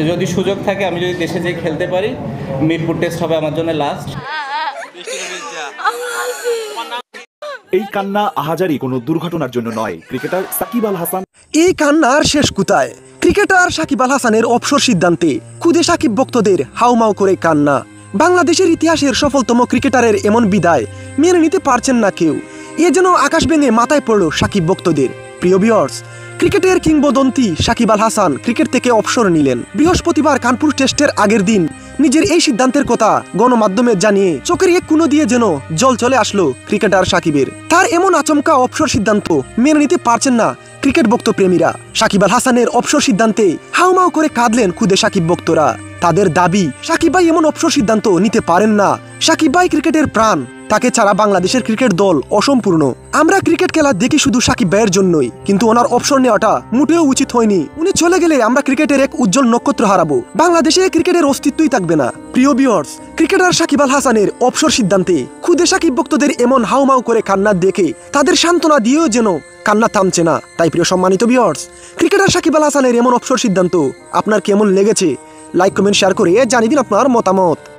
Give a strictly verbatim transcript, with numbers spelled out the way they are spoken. যে যদি সুযোগ থাকে আমি যদি দেশে যেয়ে খেলতে পারি, মিরপুর টেস্ট হবে আমার জন্য লাস্ট। এই কান্না আহাজারি কোনো দুর্ঘটনার জন্য নয়। ক্রিকেটার সাকিব আল হাসান, এই কান্নার শেষ কোথায়? ক্রিকেটার সাকিব আল হাসানের অবসর সিদ্ধান্তে খুদে সাকিব ভক্তদের হাউমাউ করে কান্না। বাংলাদেশের ইতিহাসের সফলতম ক্রিকেটারের এমন বিদায় মেনে নিতে পারছেন না কেউ। এ যেন আকাশ ভেঙে মাথায় পড়ল সাকিব ভক্তদের। প্রিয় ভিউয়ার্স, ক্রিকেটের কিংবদন্তি সাকিব আল হাসান ক্রিকেট থেকে অবসর নিলেন। বৃহস্পতিবার কানপুর টেস্টের আগের দিন নিজের এই সিদ্ধান্তের কথা গণমাধ্যমে জানিয়ে চোখের এক কোণ দিয়ে যেন জল চলে আসলো ক্রিকেটার সাকিবের। তার এমন আচমকা অবসর সিদ্ধান্ত মেনে নিতে পারছেন না ক্রিকেট ভক্ত প্রেমীরা। সাকিব আল হাসানের অবসর সিদ্ধান্তে হাউমাউ করে কাঁদলেন খুদে সাকিব ভক্তরা। তাদের দাবি, সাকিব ভাই এমন অবসর সিদ্ধান্ত নিতে পারেন না। সাকিব ভাই ক্রিকেটের প্রাণ, তাকে ছাড়া বাংলাদেশের ক্রিকেট দল অসম্পূর্ণ। আমরা ক্রিকেট খেলা দেখি শুধু সাকিব ভাইয়ের জন্যই, কিন্তু ওনার অবসর নেওয়াটা মোটেও উচিত হয়নি। উনি চলে গেলে আমরা ক্রিকেটের এক উজ্জ্বল নক্ষত্র হারাবো, বাংলাদেশে ক্রিকেটের অস্তিত্বই থাকবে না। প্রিয় ভিউয়ার্স, ক্রিকেটার সাকিব আল হাসানের অবসর সিদ্ধান্তে খুদে সাকিব ভক্তদের এমন হাউমাউ করে কান্না দেখে তাদের সান্ত্বনা দিয়েও যেন কান্না থামছে না। তাই প্রিয় সম্মানিত ভিউয়ার্স, ক্রিকেটার সাকিব আল হাসানের এমন অবসর সিদ্ধান্ত আপনার কেমন লেগেছে? লাইক, কমেন্ট, শেয়ার করে জানিয়ে দিন আপনার মতামত।